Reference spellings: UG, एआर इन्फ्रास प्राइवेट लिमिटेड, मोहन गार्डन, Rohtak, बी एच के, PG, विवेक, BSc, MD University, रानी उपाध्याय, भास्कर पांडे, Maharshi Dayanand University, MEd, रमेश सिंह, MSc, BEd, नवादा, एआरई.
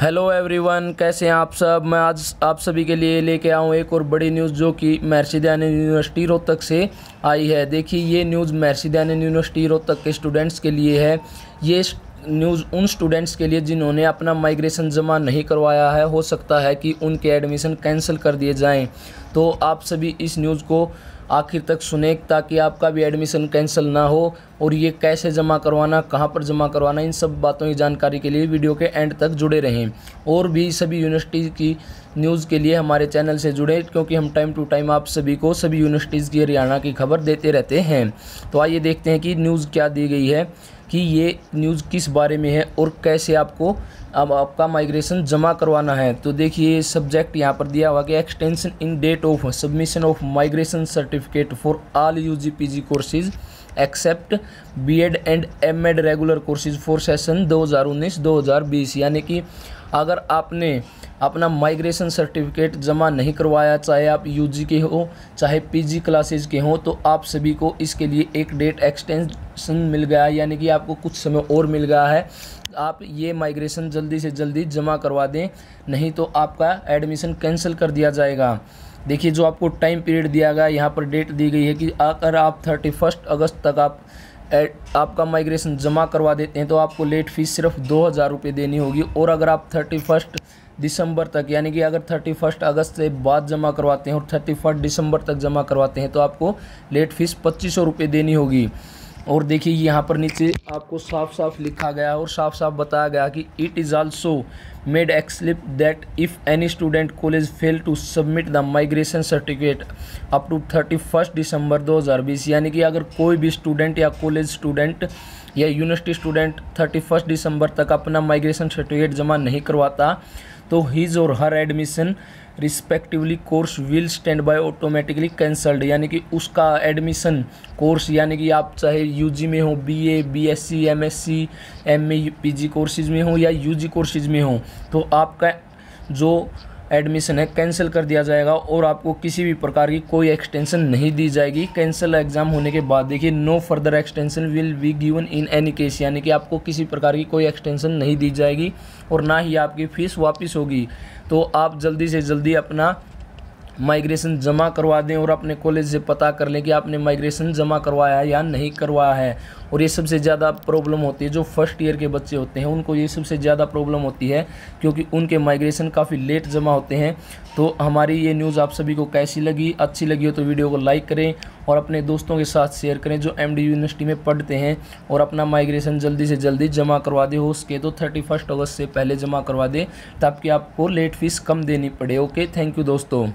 Hello everyone, कैसे हैं आप सब। मैं आज आप सभी के लिए लेके आऊँ एक और बड़ी न्यूज़ जो कि महर्षि दयानंद यूनिवर्सिटी रोहतक से आई है। देखिए, ये न्यूज़ महर्षि दयानंद यूनिवर्सिटी रोहतक के स्टूडेंट्स के लिए है। ये न्यूज़ उन स्टूडेंट्स के लिए जिन्होंने अपना माइग्रेशन जमा नहीं करवाया है। हो सकता है कि उनके एडमिशन कैंसिल कर दिए जाएँ, तो आप सभी इस न्यूज़ को आखिर तक सुने ताकि आपका भी एडमिशन कैंसिल ना हो। और ये कैसे जमा करवाना, कहाँ पर जमा करवाना, इन सब बातों की जानकारी के लिए वीडियो के एंड तक जुड़े रहें। और भी सभी यूनिवर्सिटीज़ की न्यूज़ के लिए हमारे चैनल से जुड़े, क्योंकि हम टाइम टू टाइम आप सभी को सभी यूनिवर्सिटीज़ की हरियाणा की खबर देते रहते हैं। तो आइए देखते हैं कि न्यूज़ क्या दी गई है, कि ये न्यूज़ किस बारे में है और कैसे आपको अब आपका माइग्रेशन जमा करवाना है। तो देखिए, सब्जेक्ट यहाँ पर दिया हुआ कि extension in date of submission of migration certificate for all UG PG courses except BEd and MEd regular courses for session 2019-2020। यानी कि अगर आपने अपना माइग्रेशन सर्टिफिकेट जमा नहीं करवाया, चाहे आप UG के हो चाहे PG क्लासेज के हों, तो आप सभी को इसके लिए एक डेट एक्सटेंशन मिल गया। यानी कि आपको कुछ समय और मिल गया है। आप ये माइग्रेशन जल्दी से जल्दी जमा करवा दें, नहीं तो आपका एडमिशन कैंसिल कर दिया जाएगा। देखिए, जो आपको टाइम पीरियड दिया गया, यहाँ पर डेट दी गई है कि अगर आप 31 अगस्त तक आपका माइग्रेशन जमा करवा देते हैं तो आपको लेट फीस सिर्फ 2000 रुपये देनी होगी। और अगर आप 31 दिसंबर तक, यानी कि अगर 31 अगस्त से बाद जमा करवाते हैं और 31 दिसंबर तक जमा करवाते हैं, तो आपको लेट फीस 2500 रुपये देनी होगी। और देखिए, यहाँ पर नीचे आपको साफ साफ लिखा गया और साफ साफ बताया गया कि it is also made explicit that if any student college fail to submit the migration certificate up to 31 December 2020। यानी कि अगर कोई भी स्टूडेंट या कॉलेज स्टूडेंट या यूनिवर्सिटी स्टूडेंट 31 दिसंबर तक अपना माइग्रेशन सर्टिफिकेट जमा नहीं करवाता, तो his or her admission respectively course will stand by automatically cancelled. यानी कि उसका एडमिशन कोर्स, यानी कि आप चाहे UG में हो, BA, BSc, MSc, MA, PG courses में हो या UG कोर्सेज में हो, तो आपका जो एडमिशन है कैंसिल कर दिया जाएगा और आपको किसी भी प्रकार की कोई एक्सटेंशन नहीं दी जाएगी कैंसिल एग्ज़ाम होने के बाद। देखिए, no further extension will be given in any case. यानी कि आपको किसी प्रकार की कोई एक्सटेंशन नहीं दी जाएगी और ना ही आपकी फ़ीस वापस होगी। तो आप जल्दी से जल्दी अपना माइग्रेशन जमा करवा दें और अपने कॉलेज से पता कर लें कि आपने माइग्रेशन जमा करवाया है या नहीं करवाया है। और ये सबसे ज़्यादा प्रॉब्लम होती है जो फर्स्ट ईयर के बच्चे होते हैं, उनको ये सबसे ज़्यादा प्रॉब्लम होती है, क्योंकि उनके माइग्रेशन काफ़ी लेट जमा होते हैं। तो हमारी ये न्यूज़ आप सभी को कैसी लगी? अच्छी लगी हो तो वीडियो को लाइक करें और अपने दोस्तों के साथ शेयर करें जो MD यूनिवर्सिटी में पढ़ते हैं और अपना माइग्रेशन जल्दी से जल्दी जमा करवा दें। हो सके तो 31 अगस्त से पहले जमा करवा दें, ताकि आपको लेट फीस कम देनी पड़े। ओके, थैंक यू दोस्तों।